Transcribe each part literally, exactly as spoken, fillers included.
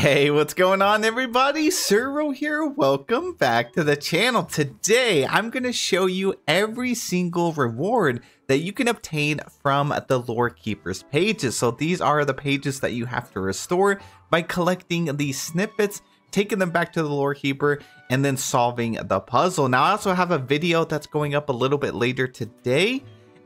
Hey, what's going on, everybody? Serroh here. Welcome back to the channel. Today, I'm going to show you every single reward that you can obtain from the Lorekeeper's pages. So these are the pages that you have to restore by collecting these snippets, taking them back to the Lorekeeper, and then solving the puzzle. Now, I also have a video that's going up a little bit later today,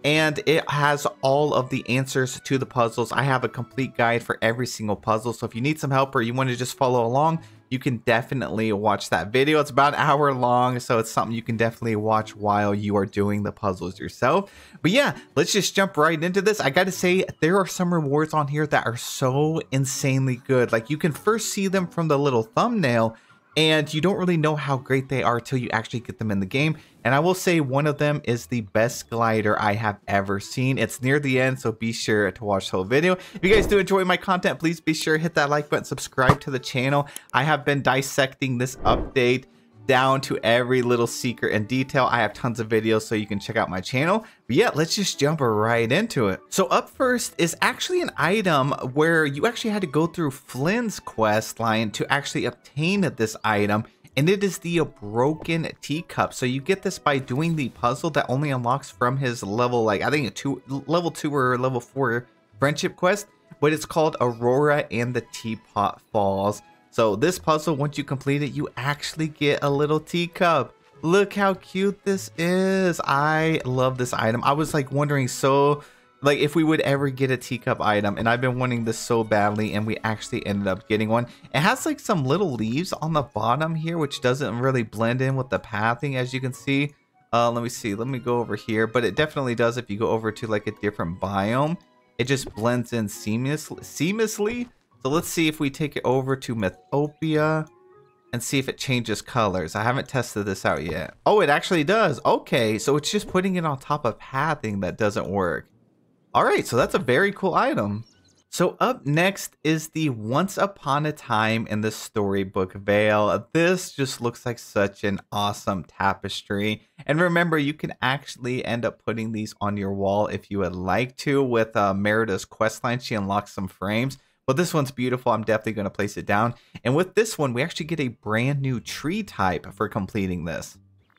and it has all of the answers to the puzzles. I have a complete guide for every single puzzle, so if you need some help or you want to just follow along, you can definitely watch that video. It's about an hour long, so it's something you can definitely watch while you are doing the puzzles yourself. But yeah, let's just jump right into this. I gotta say, there are some rewards on here that are so insanely good. Like, you can first see them from the little thumbnail, and you don't really know how great they are till you actually get them in the game. And I will say one of them is the best glider I have ever seen. It's near the end, so be sure to watch the whole video. If you guys do enjoy my content, please be sure to hit that like button, subscribe to the channel. I have been dissecting this update down to every little secret and detail. I have tons of videos, so you can check out my channel. But yeah, let's just jump right into it. So up first is actually an item where you actually had to go through Flynn's quest line to actually obtain this item, and it is the broken teacup. So you get this by doing the puzzle that only unlocks from his level, like I think a two level two or level four friendship quest, but it's called Aurora and the Teapot Falls. So this puzzle, once you complete it, you actually get a little teacup. Look how cute this is. I love this item. I was like wondering so like if we would ever get a teacup item, and I've been wanting this so badly, and we actually ended up getting one. It has like some little leaves on the bottom here, which doesn't really blend in with the pathing, as you can see. Uh, let me see. Let me go over here. But it definitely does if you go over to like a different biome. It just blends in seamlessly. seamlessly. So let's see if we take it over to Mythopia and see if it changes colors. I haven't tested this out yet. Oh, it actually does. Okay, so it's just putting it on top of pathing that doesn't work. All right, so that's a very cool item. So up next is the Once Upon a Time in the Storybook Veil. This just looks like such an awesome tapestry. And remember, you can actually end up putting these on your wall if you would like to. With uh, Merida's questline, she unlocks some frames. But this one's beautiful. I'm definitely going to place it down. And with this one, we actually get a brand new tree type for completing this.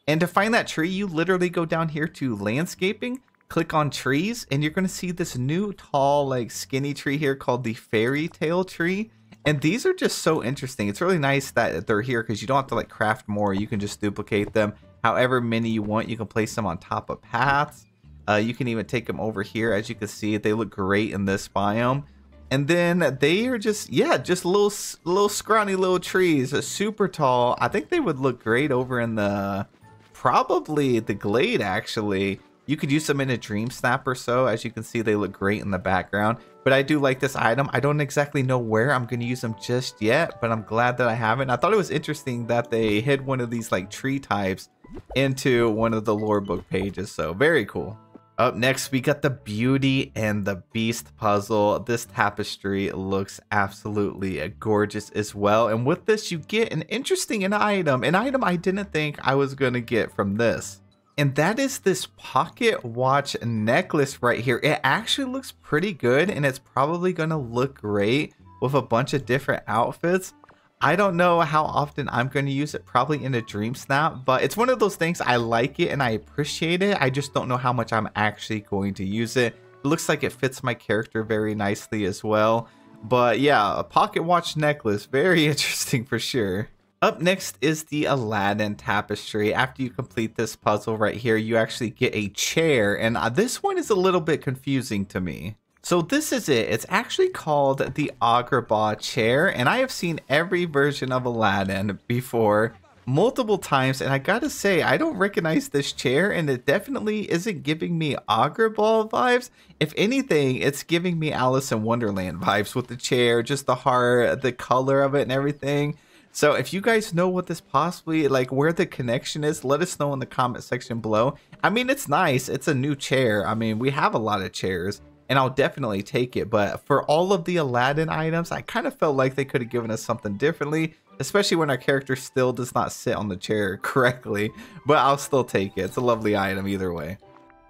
And to find that tree, you literally go down here to landscaping, click on trees, and you're going to see this new tall, like skinny tree here called the fairy tale tree. And these are just so interesting. It's really nice that they're here because you don't have to like craft more. You can just duplicate them however many you want. You can place them on top of paths. Uh, you can even take them over here. As you can see, they look great in this biome. And then they are just, yeah, just little, little scrawny little trees, super tall. I think they would look great over in the, probably the glade, actually. You could use them in a DreamSnap or so. As you can see, they look great in the background. But I do like this item. I don't exactly know where I'm going to use them just yet, but I'm glad that I haven't. I thought it was interesting that they hid one of these like tree types into one of the lore book pages. So very cool. Up next, we got the Beauty and the Beast puzzle. This tapestry looks absolutely gorgeous as well. And with this, you get an interesting an item, an item I didn't think I was going to get from this. And that is this pocket watch necklace right here. It actually looks pretty good, and it's probably going to look great with a bunch of different outfits. I don't know how often I'm going to use it, probably in a dream snap, but it's one of those things. I like it and I appreciate it. I just don't know how much I'm actually going to use it. It looks like it fits my character very nicely as well. But yeah, a pocket watch necklace, very interesting for sure. Up next is the Aladdin tapestry. After you complete this puzzle right here, you actually get a chair, and this one is a little bit confusing to me. So this is it. It's actually called the Agrabah chair, and I have seen every version of Aladdin before multiple times, and I gotta say, I don't recognize this chair, and it definitely isn't giving me Agrabah vibes. If anything, it's giving me Alice in Wonderland vibes with the chair, just the heart, the color of it and everything. So if you guys know what this possibly, like where the connection is, let us know in the comment section below. I mean, it's nice. It's a new chair. I mean, we have a lot of chairs, and I'll definitely take it. But for all of the Aladdin items, I kind of felt like they could have given us something differently, especially when our character still does not sit on the chair correctly. But I'll still take it. It's a lovely item either way.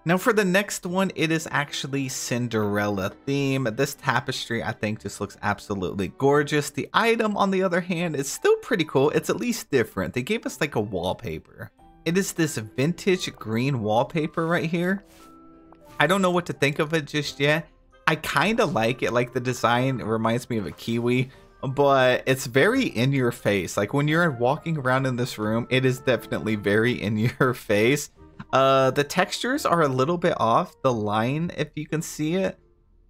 Now for the next one, it is actually Cinderella theme. This tapestry, I think, just looks absolutely gorgeous. The item, on the other hand, is still pretty cool. It's at least different. They gave us like a wallpaper. It is this vintage green wallpaper right here. I don't know what to think of it just yet. I kind of like it. Like the design reminds me of a kiwi, but it's very in your face. Like when you're walking around in this room, it is definitely very in your face. Uh, the textures are a little bit off. The line, if you can see it,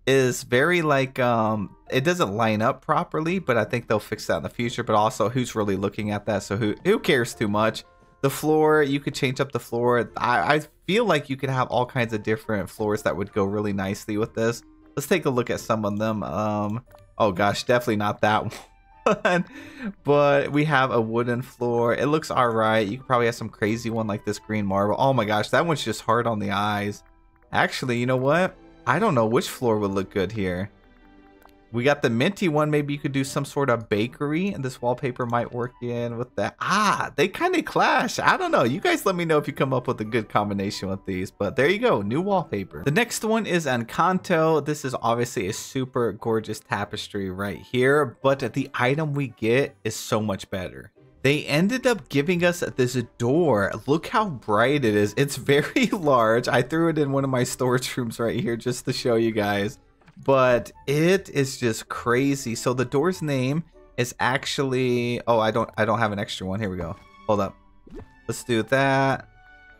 is very like, um, it doesn't line up properly, but I think they'll fix that in the future. But also, who's really looking at that? So who, who cares too much? The floor, you could change up the floor. I, I feel like you could have all kinds of different floors that would go really nicely with this. Let's take a look at some of them. Um, oh gosh, definitely not that one. But we have a wooden floor. It looks all right. You could probably have some crazy one like this green marble. Oh my gosh, that one's just hard on the eyes. Actually, you know what? I don't know which floor would look good here. We got the minty one. Maybe you could do some sort of bakery, and this wallpaper might work in with that. Ah, they kind of clash. I don't know. You guys let me know if you come up with a good combination with these, but there you go. New wallpaper. The next one is Encanto. This is obviously a super gorgeous tapestry right here, but the item we get is so much better. They ended up giving us this door. Look how bright it is. It's very large. I threw it in one of my storage rooms right here just to show you guys. But it is just crazy. So the door's name is actually, oh, I don't I don't have an extra one. Here we go. Hold up. Let's do that.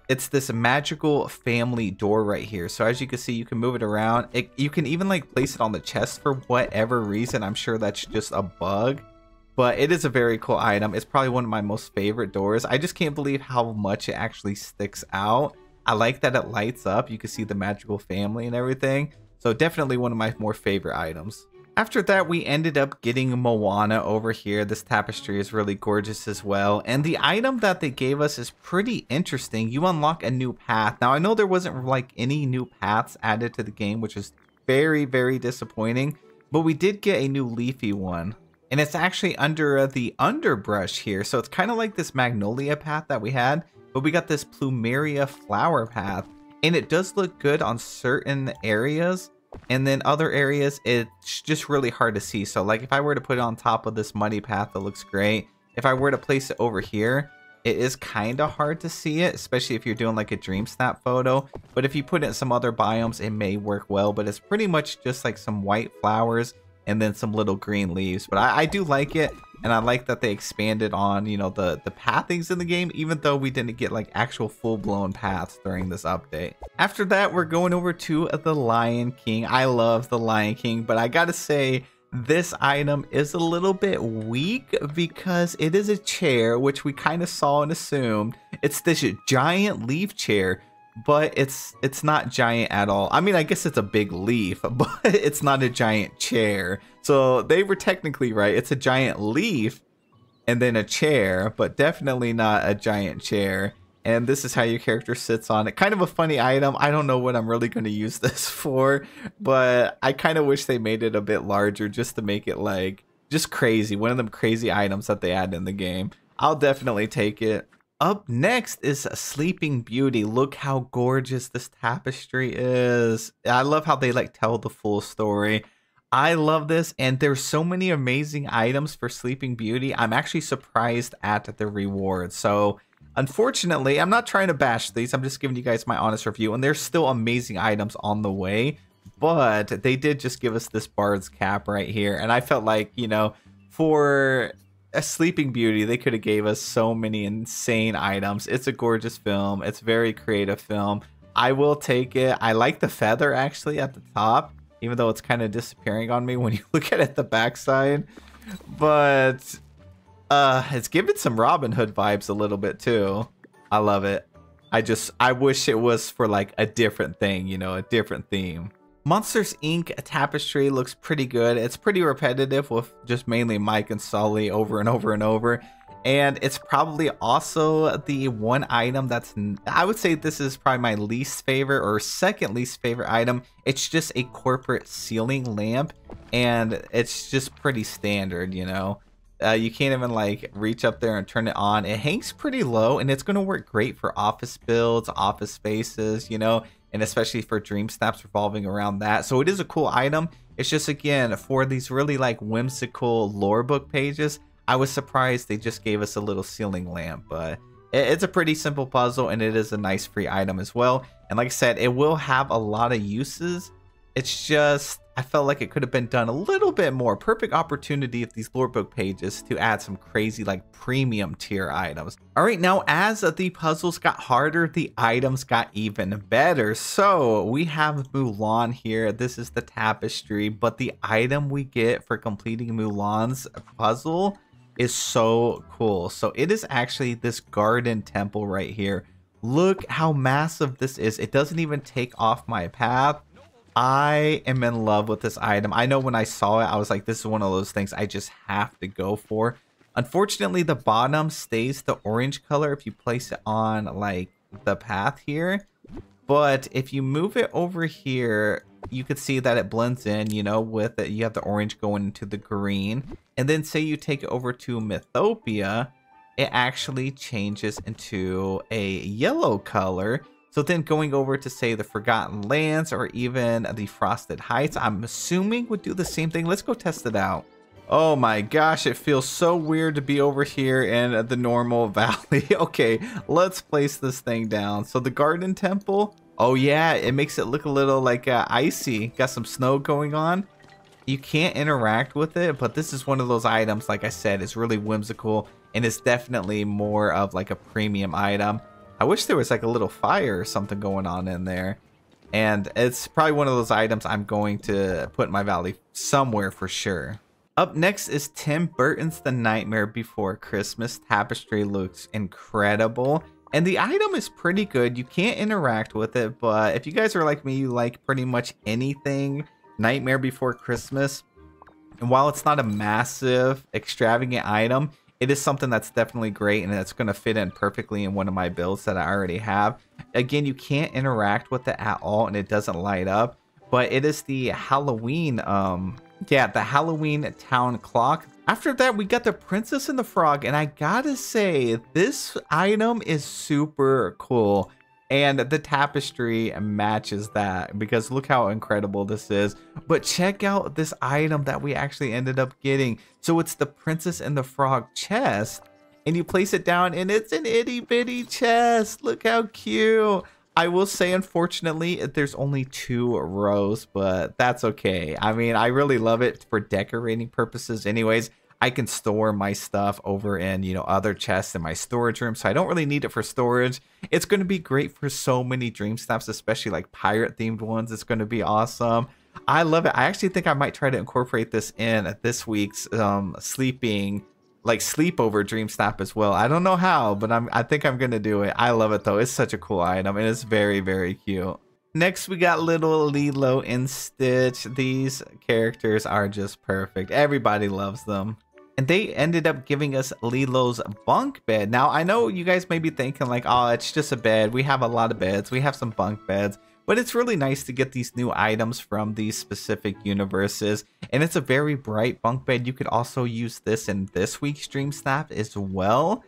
It's this magical family door right here. So as you can see, you can move it around. It, you can even like place it on the chest for whatever reason. I'm sure that's just a bug, but it is a very cool item. It's probably one of my most favorite doors. I just can't believe how much it actually sticks out. I like that it lights up. You can see the magical family and everything. So definitely one of my more favorite items. After that, we ended up getting Moana over here. This tapestry is really gorgeous as well. And the item that they gave us is pretty interesting. You unlock a new path. Now, I know there wasn't like any new paths added to the game, which is very, very disappointing. But we did get a new leafy one. And it's actually under the underbrush here. So it's kind of like this magnolia path that we had. But we got this plumeria flower path. And it does look good on certain areas. And then other areas, it's just really hard to see. So like if I were to put it on top of this muddy path, it looks great. If I were to place it over here, it is kind of hard to see it, especially if you're doing like a DreamSnap photo. But if you put it in some other biomes, it may work well. But it's pretty much just like some white flowers and then some little green leaves. But I, I do like it. And I like that they expanded on, you know, the, the pathings in the game, even though we didn't get like actual full-blown paths during this update. After that, we're going over to The Lion King. I love The Lion King, but I gotta say this item is a little bit weak because it is a chair, which we kind of saw and assumed. It's this giant leaf chair, but it's it's not giant at all. I mean, I guess it's a big leaf, but it's not a giant chair. So they were technically right. It's a giant leaf and then a chair, but definitely not a giant chair. And this is how your character sits on it. Kind of a funny item. I don't know what I'm really going to use this for, but I kind of wish they made it a bit larger just to make it like just crazy. One of them crazy items that they add in the game. I'll definitely take it. Up next is Sleeping Beauty. Look how gorgeous this tapestry is. I love how they like tell the full story. I love this, and there's so many amazing items for Sleeping Beauty. I'm actually surprised at the reward. So unfortunately, I'm not trying to bash these. I'm just giving you guys my honest review, and there's still amazing items on the way, but they did just give us this Bard's cap right here. And I felt like, you know, for a Sleeping Beauty, they could have gave us so many insane items. It's a gorgeous film. It's a very creative film. I will take it. I like the feather actually at the top, even though it's kind of disappearing on me when you look at it the backside. But uh, it's giving some Robin Hood vibes a little bit too. I love it. I just I wish it was for like a different thing, you know, a different theme. Monsters, Incorporated tapestry looks pretty good. It's pretty repetitive with just mainly Mike and Sully over and over and over. And it's probably also the one item that's, I would say this is probably my least favorite or second least favorite item. It's just a corporate ceiling lamp, and it's just pretty standard, you know. Uh, you can't even like reach up there and turn it on. It hangs pretty low, and it's going to work great for office builds, office spaces, you know. and especially for DreamSnaps revolving around that. So it is a cool item. It's just, again, for these really like whimsical lore book pages, I was surprised they just gave us a little ceiling lamp, but it's a pretty simple puzzle and it is a nice free item as well. And like I said, it will have a lot of uses. It's just, I felt like it could have been done a little bit more. Perfect opportunity of these lore book pages to add some crazy like premium tier items. All right, now as the puzzles got harder, the items got even better. So we have Mulan here. This is the tapestry, but the item we get for completing Mulan's puzzle is so cool. So it is actually this garden temple right here. Look how massive this is. It doesn't even take off my path. I am in love with this item. I know when I saw it, I was like, this is one of those things I just have to go for. Unfortunately, the bottom stays the orange color if you place it on like the path here. But if you move it over here, you could see that it blends in, you know, with it. You have the orange going into the green. And then say you take it over to Mythopia, it actually changes into a yellow color. So then going over to say the Forgotten Lands or even the Frosted Heights, I'm assuming would do the same thing. Let's go test it out. Oh my gosh, it feels so weird to be over here in the normal valley. Okay, let's place this thing down. So the Garden Temple, oh yeah, it makes it look a little like uh, icy. Got some snow going on. You can't interact with it, but this is one of those items, like I said, it's really whimsical and it's definitely more of like a premium item. I wish there was like a little fire or something going on in there. And it's probably one of those items I'm going to put in my valley somewhere for sure. Up next is Tim Burton's The Nightmare Before Christmas. Tapestry looks incredible. And the item is pretty good. You can't interact with it, but if you guys are like me, you like pretty much anything Nightmare Before Christmas. And while it's not a massive, extravagant item, it is something that's definitely great and that's going to fit in perfectly in one of my builds that I already have. Again, you can't interact with it at all and it doesn't light up, but it is the Halloween, um, yeah, the Halloween Town Clock. After that, we got The Princess and the Frog, and I gotta say, this item is super cool. And the tapestry matches that because look how incredible this is. But check out this item that we actually ended up getting. So it's the Princess and the Frog chest. And you place it down and it's an itty bitty chest. Look how cute. I will say, unfortunately, there's only two rows, but that's okay. I mean, I really love it for decorating purposes anyways. I can store my stuff over in, you know, other chests in my storage room. So I don't really need it for storage. It's going to be great for so many DreamSnaps, especially like pirate themed ones. It's going to be awesome. I love it. I actually think I might try to incorporate this in at this week's um, sleeping, like sleepover DreamSnap as well. I don't know how, but I'm, I think I'm going to do it. I love it though. It's such a cool item and it's very, very cute. Next, we got little Lilo and Stitch. These characters are just perfect. Everybody loves them. And they ended up giving us Lilo's bunk bed. Now, I know you guys may be thinking like, oh, it's just a bed. We have a lot of beds. We have some bunk beds. But it's really nice to get these new items from these specific universes. And it's a very bright bunk bed. You could also use this in this week's DreamSnap as well.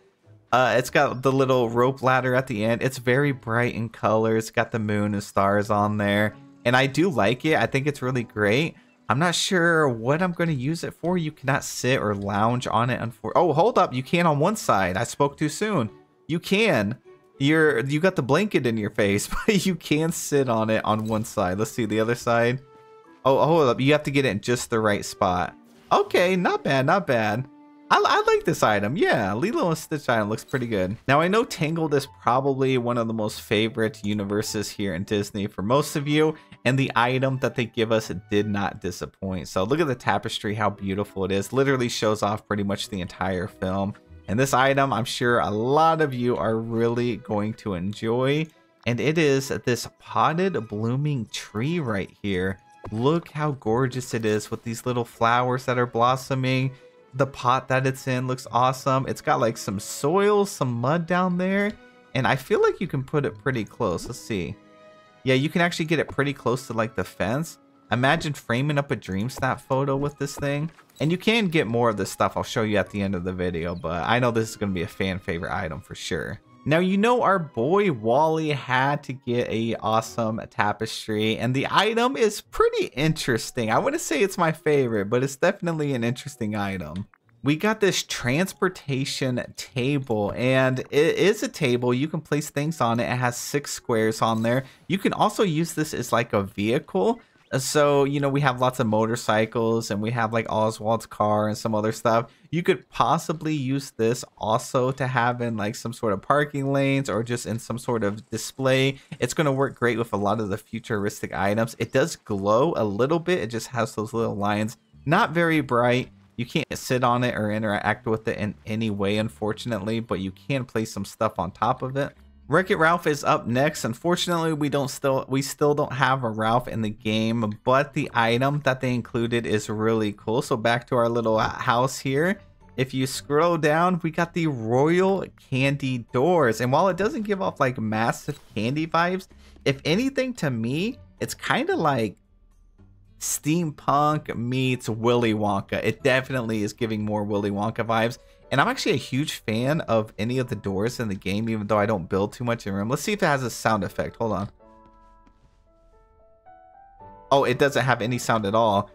Uh, it's got the little rope ladder at the end. It's very bright in color. It's got the moon and stars on there. And I do like it. I think it's really great. I'm not sure what I'm going to use it for. You cannot sit or lounge on it. Oh, hold up. You can on one side. I spoke too soon. You can. You're, you got the blanket in your face, but you can sit on it on one side. Let's see the other side. Oh, hold up. You have to get it in just the right spot. Okay, not bad, not bad. I, I like this item. Yeah, Lilo and Stitch item looks pretty good. Now, I know Tangled is probably one of the most favorite universes here in Disney for most of you. And the item that they give us did not disappoint. So look at the tapestry, how beautiful it is. Literally shows off pretty much the entire film. And this item, I'm sure a lot of you are really going to enjoy. And it is this potted blooming tree right here. Look how gorgeous it is with these little flowers that are blossoming. The pot that it's in looks awesome. It's got like some soil, some mud down there. And I feel like you can put it pretty close. Let's see. Yeah, you can actually get it pretty close to like the fence. Imagine framing up a DreamSnap photo with this thing. And you can get more of this stuff. I'll show you at the end of the video, but I know this is going to be a fan favorite item for sure. Now, you know our boy Wally had to get a awesome tapestry, and the item is pretty interesting. I wouldn't say it's my favorite, but it's definitely an interesting item. We got this transportation table, and it is a table. You can place things on it. It has six squares on there. You can also use this as like a vehicle. So, you know, we have lots of motorcycles, and we have like Oswald's car and some other stuff. You could possibly use this also to have in like some sort of parking lanes or just in some sort of display. It's going to work great with a lot of the futuristic items. It does glow a little bit. It just has those little lines. Not very bright. You can't sit on it or interact with it in any way, unfortunately, but you can place some stuff on top of it. Wreck-It Ralph is up next. Unfortunately, we don't still we still don't have a Ralph in the game, but the item that they included is really cool. So back to our little house here. If you scroll down, we got the Royal Candy Doors. And while it doesn't give off like massive candy vibes, if anything to me, it's kind of like steampunk meets Willy Wonka. It definitely is giving more Willy Wonka vibes, and I'm actually a huge fan of any of the doors in the game, even though I don't build too much in room. Let's see if it has a sound effect. Hold on. Oh, it doesn't have any sound at all.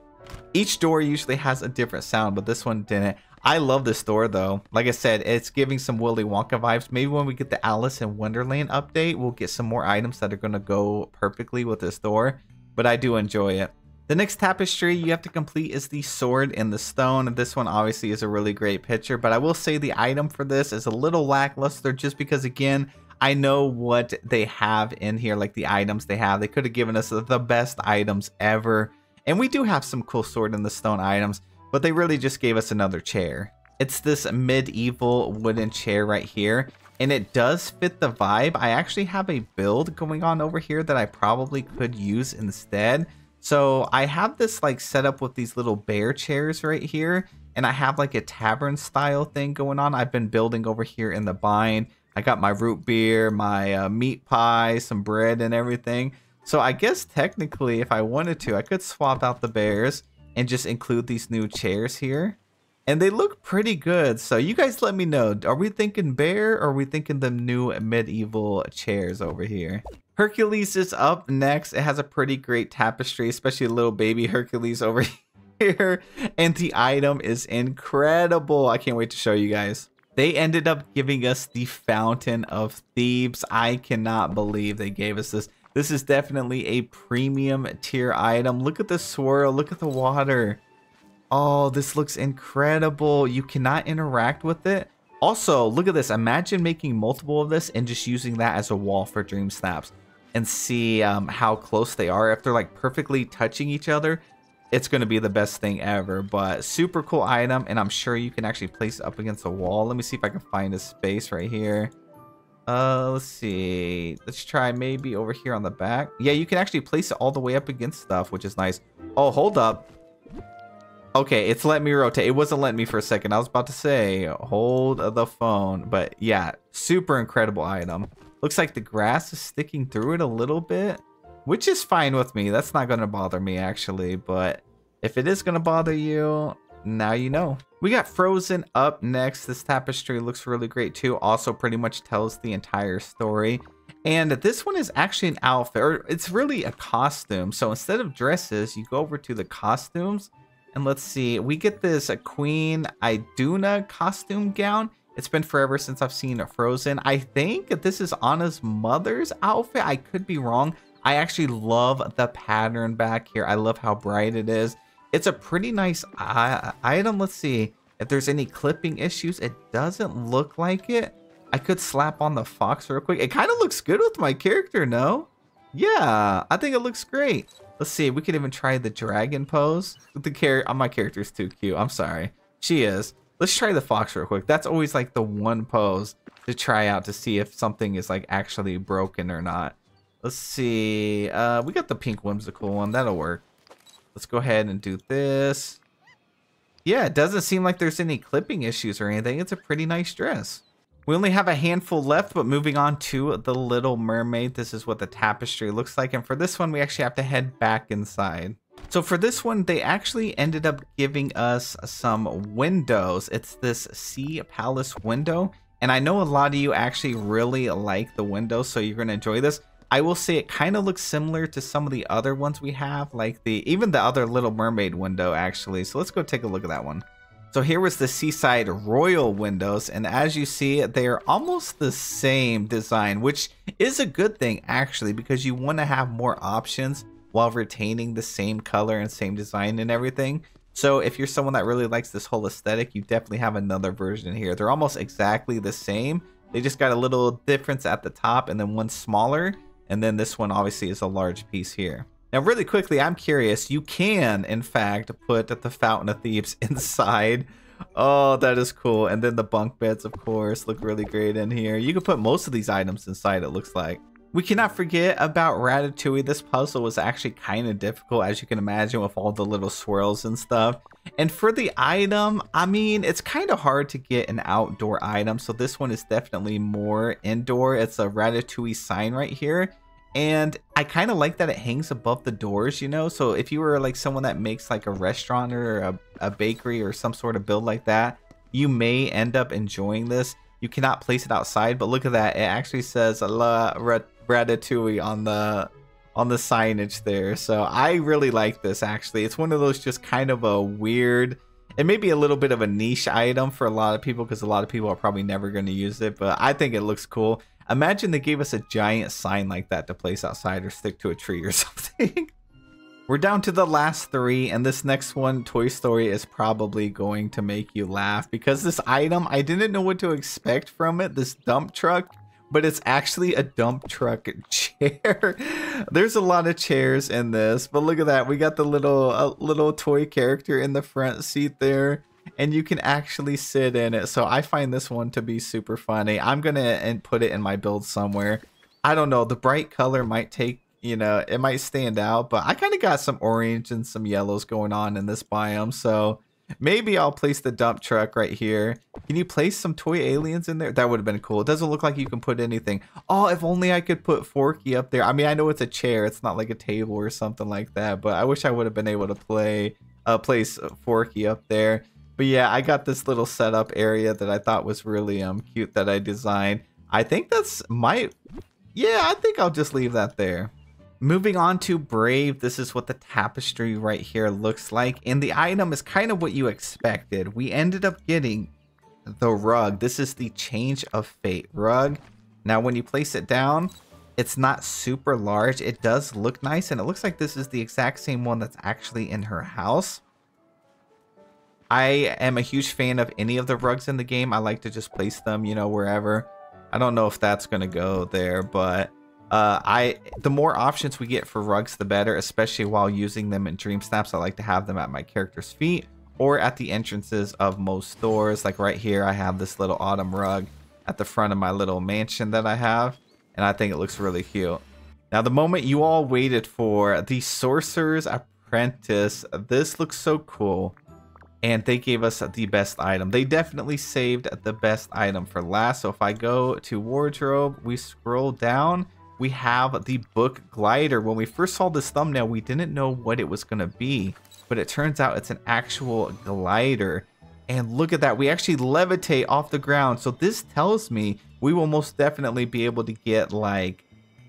Each door usually has a different sound, but this one didn't. I love this door though. Like I said, it's giving some Willy Wonka vibes. Maybe when we get the Alice in Wonderland update, we'll get some more items that are going to go perfectly with this door, but I do enjoy it. The next tapestry you have to complete is The Sword in the Stone. This one obviously is a really great picture, but I will say the item for this is a little lackluster just because, again, I know what they have in here, like the items they have. They could have given us the best items ever. And we do have some cool Sword in the Stone items, but they really just gave us another chair. It's this medieval wooden chair right here, and it does fit the vibe. I actually have a build going on over here that I probably could use instead. So I have this like set up with these little bear chairs right here, and I have like a tavern style thing going on. I've been building over here in the bind. I got my root beer, my uh, meat pie, some bread and everything. So I guess technically if I wanted to, I could swap out the bears and just include these new chairs here. And they look pretty good. So you guys let me know, are we thinking bear or are we thinking the new medieval chairs over here? Hercules is up next. It has a pretty great tapestry, especially little baby Hercules over here. And the item is incredible. I can't wait to show you guys. They ended up giving us the Fountain of Thebes. I cannot believe they gave us this. This is definitely a premium tier item. Look at the swirl. Look at the water. Oh, this looks incredible. You cannot interact with it. Also, look at this. Imagine making multiple of this and just using that as a wall for Dream Snaps, and see um, how close they are. If they're like perfectly touching each other, it's going to be the best thing ever. But super cool item, and I'm sure you can actually place it up against the wall. Let me see if I can find a space right here. Uh, let's see. Let's try maybe over here on the back. Yeah, you can actually place it all the way up against stuff, which is nice. Oh, hold up. Okay, it's letting me rotate. It wasn't letting me for a second. I was about to say, hold the phone. But yeah, super incredible item. Looks like the grass is sticking through it a little bit, which is fine with me. That's not going to bother me, actually. But if it is going to bother you, now you know. We got Frozen up next. This tapestry looks really great, too. Also, pretty much tells the entire story. And this one is actually an outfit, or it's really a costume. So instead of dresses, you go over to the costumes. And let's see, we get this uh, Queen Iduna costume gown. It's been forever since I've seen a Frozen. I think this is Anna's mother's outfit. I could be wrong. I actually love the pattern back here. I love how bright it is. It's a pretty nice uh, item. Let's see if there's any clipping issues. It doesn't look like it. I could slap on the fox real quick. It kind of looks good with my character, no? Yeah, I think it looks great. Let's see, we could even try the dragon pose. The char- oh, my character's too cute. I'm sorry. She is. Let's try the fox real quick. That's always like the one pose to try out to see if something is like actually broken or not. Let's see. Uh, we got the pink whimsical one. That'll work. Let's go ahead and do this. Yeah, it doesn't seem like there's any clipping issues or anything. It's a pretty nice dress. We only have a handful left, but moving on to The Little Mermaid. This is what the tapestry looks like. And for this one, we actually have to head back inside. So for this one, they actually ended up giving us some windows. It's this Sea Palace window, And I know a lot of you actually really like the window, so you're going to enjoy this. I will say it kind of looks similar to some of the other ones we have, like the even the other Little Mermaid window, actually. So let's go take a look at that one. So here was the Seaside Royal windows, and as you see, they are almost the same design, which is a good thing, actually, because you want to have more options while retaining the same color and same design and everything. So if you're someone that really likes this whole aesthetic, you definitely have another version here. They're almost exactly the same. They just got a little difference at the top and then one smaller. And then this one obviously is a large piece here. Now, really quickly, I'm curious. You can, in fact, put the Fountain of Thebes inside. Oh, that is cool. And then the bunk beds, of course, look really great in here. You can put most of these items inside, it looks like. We cannot forget about Ratatouille. This puzzle was actually kind of difficult, as you can imagine, with all the little swirls and stuff. And for the item, I mean, it's kind of hard to get an outdoor item, so this one is definitely more indoor. It's a Ratatouille sign right here. And I kind of like that it hangs above the doors, you know? So if you were like someone that makes like a restaurant or a, a bakery or some sort of build like that, you may end up enjoying this. You cannot place it outside, but look at that. It actually says La Ratatouille on the on the signage there. So I really like this, actually. It's one of those just kind of a weird, it may be a little bit of a niche item for a lot of people because a lot of people are probably never going to use it, but I think it looks cool. Imagine they gave us a giant sign like that to place outside or stick to a tree or something. We're down to the last three, and this next one, Toy Story, is probably going to make you laugh because this item, I didn't know what to expect from it, this dump truck, but it's actually a dump truck chair. There's a lot of chairs in this, but look at that. We got the little uh, little toy character in the front seat there. And you can actually sit in it. So I find this one to be super funny. I'm going to put it in my build somewhere. I don't know. The bright color might take, you know, it might stand out. But I kind of got some orange and some yellows going on in this biome. So maybe I'll place the dump truck right here. Can you place some toy aliens in there? That would have been cool. It doesn't look like you can put anything. Oh, if only I could put Forky up there. I mean, I know it's a chair. It's not like a table or something like that. But I wish I would have been able to play uh, place Forky up there. But yeah, I got this little setup area that I thought was really um cute that I designed. I think that's my... Yeah, I think I'll just leave that there. Moving on to Brave, this is what the tapestry right here looks like. And the item is kind of what you expected. We ended up getting the rug. This is the Change of Fate rug. Now, when you place it down, it's not super large. It does look nice. And it looks like this is the exact same one that's actually in her house. I am a huge fan of any of the rugs in the game. I like to just place them, you know, wherever. I don't know if that's going to go there, but uh, I the more options we get for rugs, the better, especially while using them in DreamSnaps. I like to have them at my character's feet or at the entrances of most doors. Like right here, I have this little autumn rug at the front of my little mansion that I have, and I think it looks really cute. Now, the moment you all waited for, the Sorcerer's Apprentice. This looks so cool. And they gave us the best item. They definitely saved the best item for last. So if I go to wardrobe, we scroll down, we have the book glider. When we first saw this thumbnail, we didn't know what it was going to be, but it turns out it's an actual glider. And look at that. We actually levitate off the ground. So this tells me we will most definitely be able to get like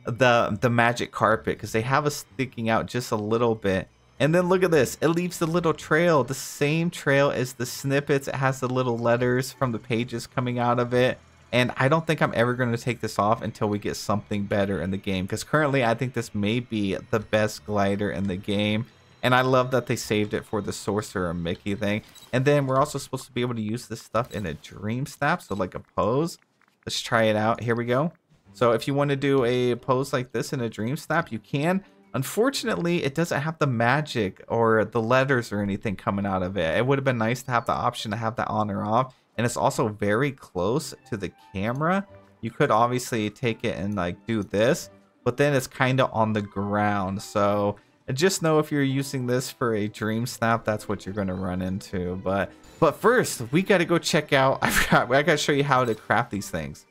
the, the magic carpet because they have us sticking out just a little bit. And then look at this. It leaves the little trail. The same trail as the snippets. It has the little letters from the pages coming out of it. And I don't think I'm ever going to take this off until we get something better in the game. Because currently I think this may be the best glider in the game. And I love that they saved it for the Sorcerer Mickey thing. And then we're also supposed to be able to use this stuff in a dream snap. So like a pose. Let's try it out. Here we go. So if you want to do a pose like this in a dream snap, you can. Unfortunately, it doesn't have the magic or the letters or anything coming out of it. It would have been nice to have the option to have that on or off. And it's also very close to the camera. You could obviously take it and like do this, but then it's kind of on the ground. So just know if you're using this for a dream snap, that's what you're going to run into. But but first, we got to go check out. I forgot, I got to show you how to craft these things.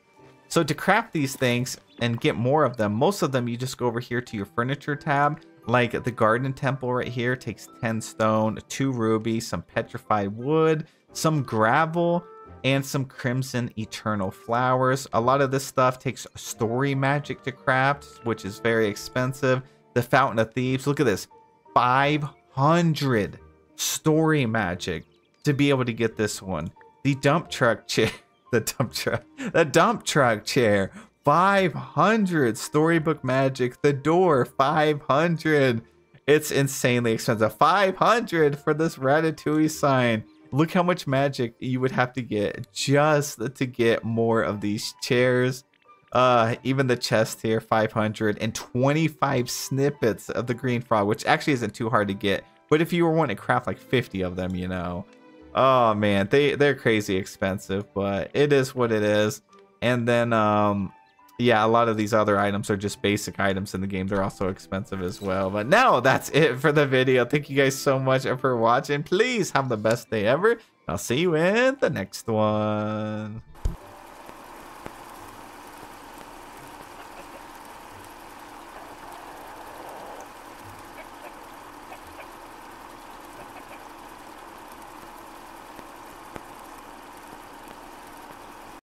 So to craft these things and get more of them, most of them you just go over here to your furniture tab. Like the garden temple right here takes ten stone, two ruby, some petrified wood, some gravel, and some Crimson Eternal Flowers. A lot of this stuff takes story magic to craft, which is very expensive. The Fountain of Thebes, look at this, five hundred story magic to be able to get this one. The dump truck chair, the dump truck, the dump truck chair, five hundred storybook magic. The door, five hundred. It's insanely expensive. five hundred for this Ratatouille sign. Look how much magic you would have to get just to get more of these chairs. Uh, even the chest here, five hundred twenty-five snippets of the green frog, which actually isn't too hard to get. But if you were wanting to craft like fifty of them, you know. Oh man, they, they're crazy expensive, but it is what it is. And then, um, yeah, a lot of these other items are just basic items in the game. They're also expensive as well. But no, that's it for the video. Thank you guys so much for watching. Please have the best day ever. I'll see you in the next one.